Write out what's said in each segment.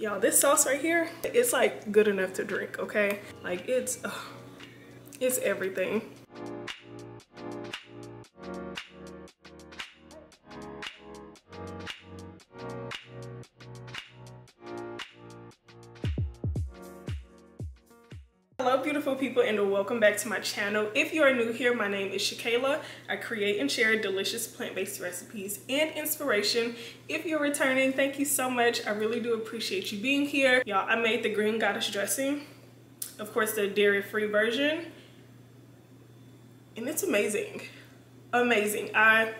Y'all, this sauce right here, it's like good enough to drink, okay? Like it's everything. Hello beautiful people and welcome back to my channel. If you are new here, my name is Shakayla. I create and share delicious plant-based recipes and inspiration. If you're returning, thank you so much. I really do appreciate you being here. Y'all, I made the Green Goddess dressing. Of course, the dairy-free version. And it's amazing. Amazing. I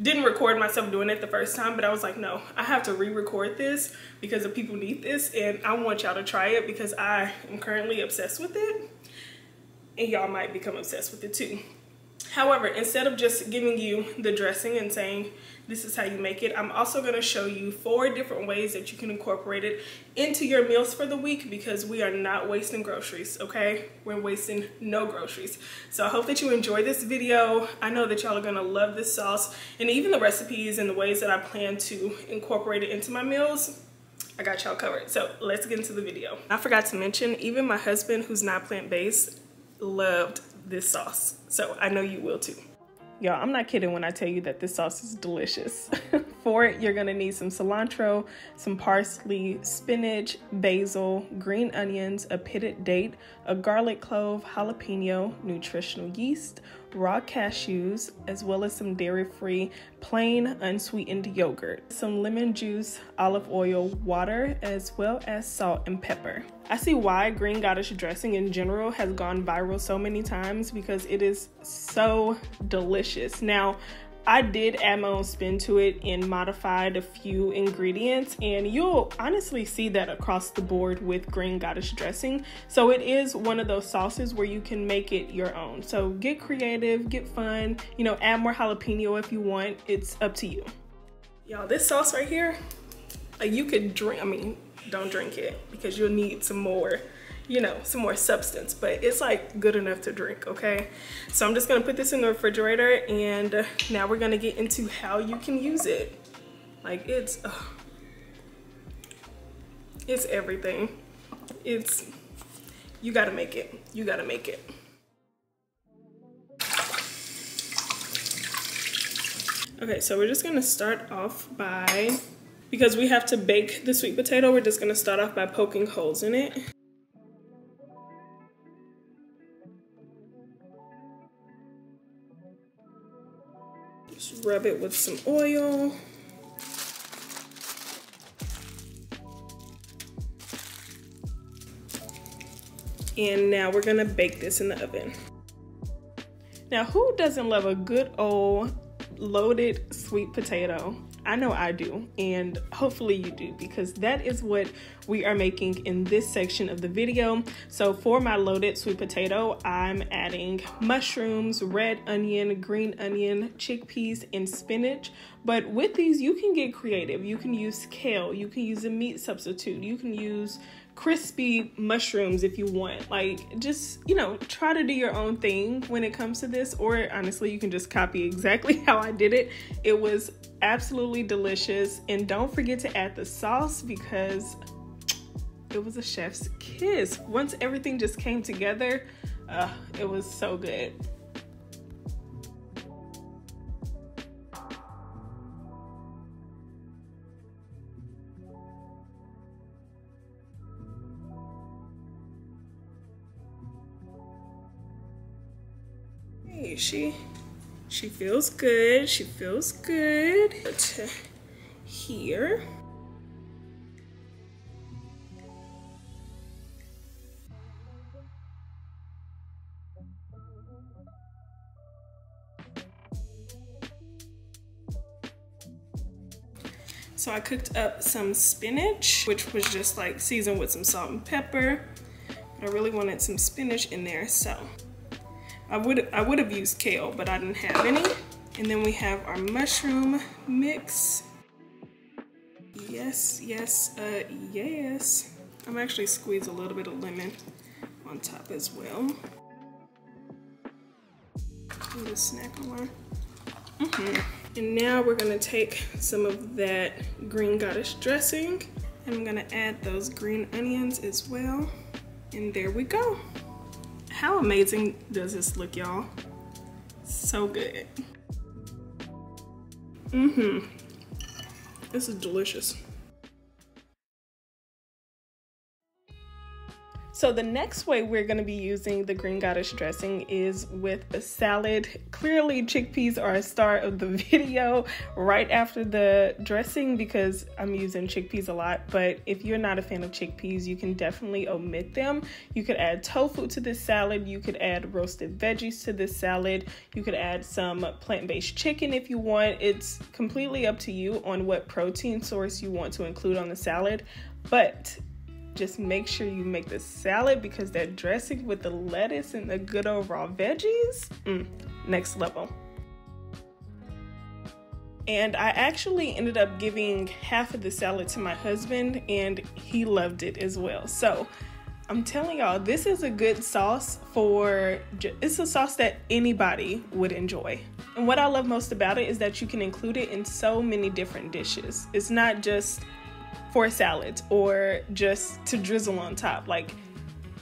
didn't record myself doing it the first time, but I was like, no, I have to re-record this because the people need this and I want y'all to try it because I am currently obsessed with it and y'all might become obsessed with it too. However, instead of just giving you the dressing and saying this is how you make it, I'm also going to show you 4 different ways that you can incorporate it into your meals for the week because we are not wasting groceries, okay? We're wasting no groceries. So I hope that you enjoy this video. I know that y'all are going to love this sauce and even the recipes and the ways that I plan to incorporate it into my meals. I got y'all covered. So let's get into the video. I forgot to mention, even my husband, who's not plant-based, loved this sauce, so I know you will too. Y'all, I'm not kidding when I tell you that this sauce is delicious. For it, you're gonna need some cilantro, some parsley, spinach, basil, green onions, a pitted date, a garlic clove, jalapeno, nutritional yeast, raw cashews, as well as some dairy-free, plain, unsweetened yogurt, some lemon juice, olive oil, water, as well as salt and pepper. I see why Green Goddess dressing in general has gone viral so many times because it is so delicious. Now, I did add my own spin to it and modified a few ingredients, and you'll honestly see that across the board with Green Goddess dressing. So it is one of those sauces where you can make it your own. So get creative, get fun, you know, add more jalapeno if you want. It's up to you. Y'all, this sauce right here, like, you could drink, I mean, don't drink it because you'll need some more, you know, some more substance, but it's like good enough to drink, okay? So I'm just gonna put this in the refrigerator and now we're gonna get into how you can use it. Like it's everything. You gotta make it, you gotta make it. Okay, so we're just gonna start off by, because we have to bake the sweet potato, we're just gonna start off by poking holes in it. Just rub it with some oil. And now we're gonna bake this in the oven. Now, who doesn't love a good old loaded sweet potato? I know I do, and hopefully you do, because that is what we are making in this section of the video. So for my loaded sweet potato, I'm adding mushrooms, red onion, green onion, chickpeas, and spinach. But with these, you can get creative. You can use kale, you can use a meat substitute, you can use crispy mushrooms if you want. Like, just, you know, try to do your own thing when it comes to this, or honestly, you can just copy exactly how I did it. It was absolutely delicious. And don't forget to add the sauce because it was a chef's kiss. Once everything just came together, it was so good. Hey, she feels good, she feels good. To here. So I cooked up some spinach, which was just like seasoned with some salt and pepper. But I really wanted some spinach in there, so I would have used kale, but I didn't have any. And then we have our mushroom mix. Yes, yes, yes. I'm actually squeezed a little bit of lemon on top as well. A little snack alarm. And now we're gonna take some of that Green Goddess dressing I'm gonna add those green onions as well. And there we go. How amazing does this look, y'all? So good. This is delicious. So the next way we're going to be using the Green Goddess dressing is with a salad. Clearly chickpeas are a star of the video right after the dressing because I'm using chickpeas a lot, but if you're not a fan of chickpeas, you can definitely omit them. You could add tofu to this salad. You could add roasted veggies to this salad. You could add some plant-based chicken if you want. It's completely up to you on what protein source you want to include on the salad, but just make sure you make the salad because that dressing with the lettuce and the good old raw veggies, next level. And I actually ended up giving half of the salad to my husband and he loved it as well. So I'm telling y'all, this is a good sauce for, it's a sauce that anybody would enjoy. And what I love most about it is that you can include it in so many different dishes. It's not just for salads or just to drizzle on top. Like,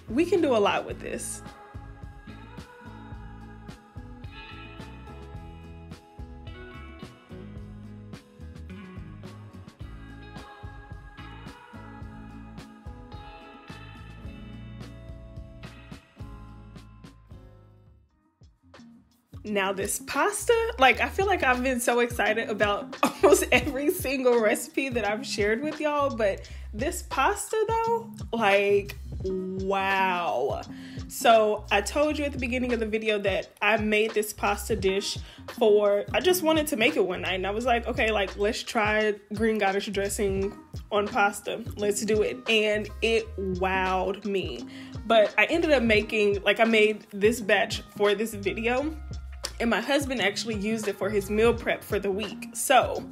we can do a lot with this. Now this pasta, like, I feel like I've been so excited about almost every single recipe that I've shared with y'all, but this pasta though, like, wow. So I told you at the beginning of the video that I made this pasta dish for, I just wanted to make it one night and I was like, okay, like, let's try Green Goddess dressing on pasta. Let's do it. And it wowed me. But I ended up making, like, I made this batch for this video. And my husband actually used it for his meal prep for the week. So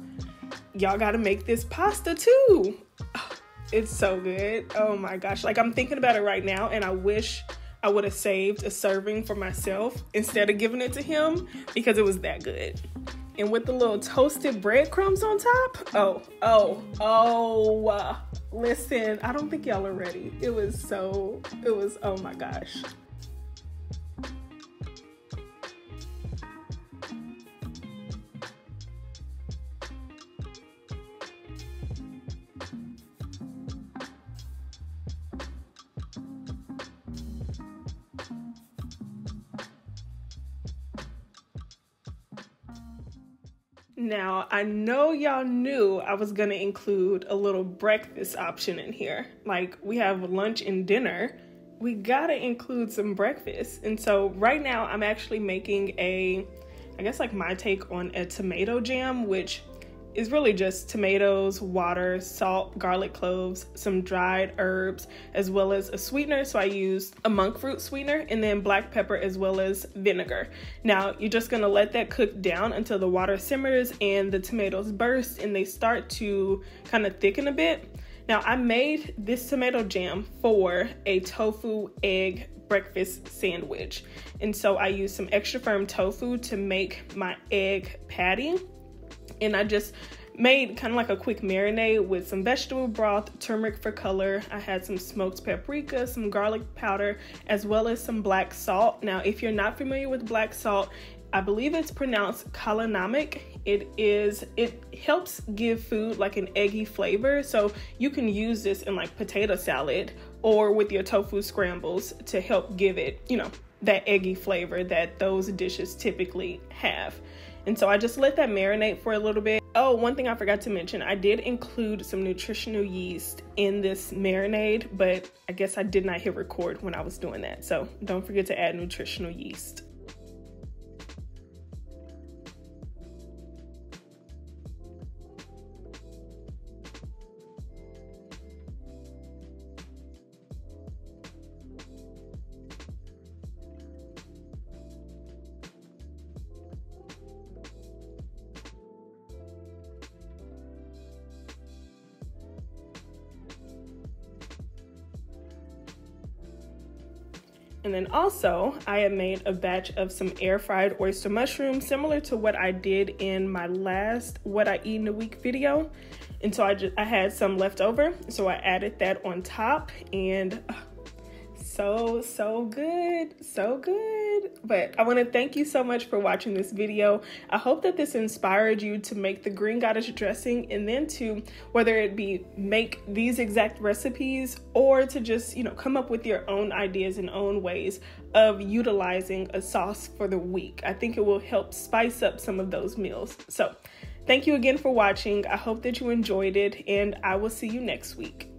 y'all gotta make this pasta too. It's so good. Oh my gosh. Like, I'm thinking about it right now and I wish I would have saved a serving for myself instead of giving it to him because it was that good. And with the little toasted breadcrumbs on top. Listen, I don't think y'all are ready. It was, oh my gosh. Now, I know y'all knew I was gonna include a little breakfast option in here. Like, we have lunch and dinner. We gotta include some breakfast. And so right now I'm actually making a, I guess, like, my take on a tomato jam, which is really just tomatoes, water, salt, garlic cloves, some dried herbs, as well as a sweetener. So I used a monk fruit sweetener and then black pepper as well as vinegar. Now you're just gonna let that cook down until the water simmers and the tomatoes burst and they start to kind of thicken a bit. Now I made this tomato jam for a tofu egg breakfast sandwich. And so I used some extra firm tofu to make my egg patty. And I just made kind of like a quick marinade with some vegetable broth, turmeric for color. I had some smoked paprika, some garlic powder, as well as some black salt. Now, if you're not familiar with black salt, I believe it's pronounced kala namak. It helps give food like an eggy flavor. So you can use this in like potato salad or with your tofu scrambles to help give it, you know, that eggy flavor that those dishes typically have. And so I just let that marinate for a little bit. Oh, one thing I forgot to mention, I did include some nutritional yeast in this marinade, but I guess I did not hit record when I was doing that. So don't forget to add nutritional yeast. And then also I have made a batch of some air fried oyster mushrooms, similar to what I did in my last What I Eat in a Week video. And so I had some left over, so I added that on top, and so good, so good. But I want to thank you so much for watching this video. I hope that this inspired you to make the Green Goddess dressing, and then to, whether it be make these exact recipes or to just, you know, come up with your own ideas and own ways of utilizing a sauce for the week. I think it will help spice up some of those meals. So thank you again for watching. I hope that you enjoyed it, and I will see you next week.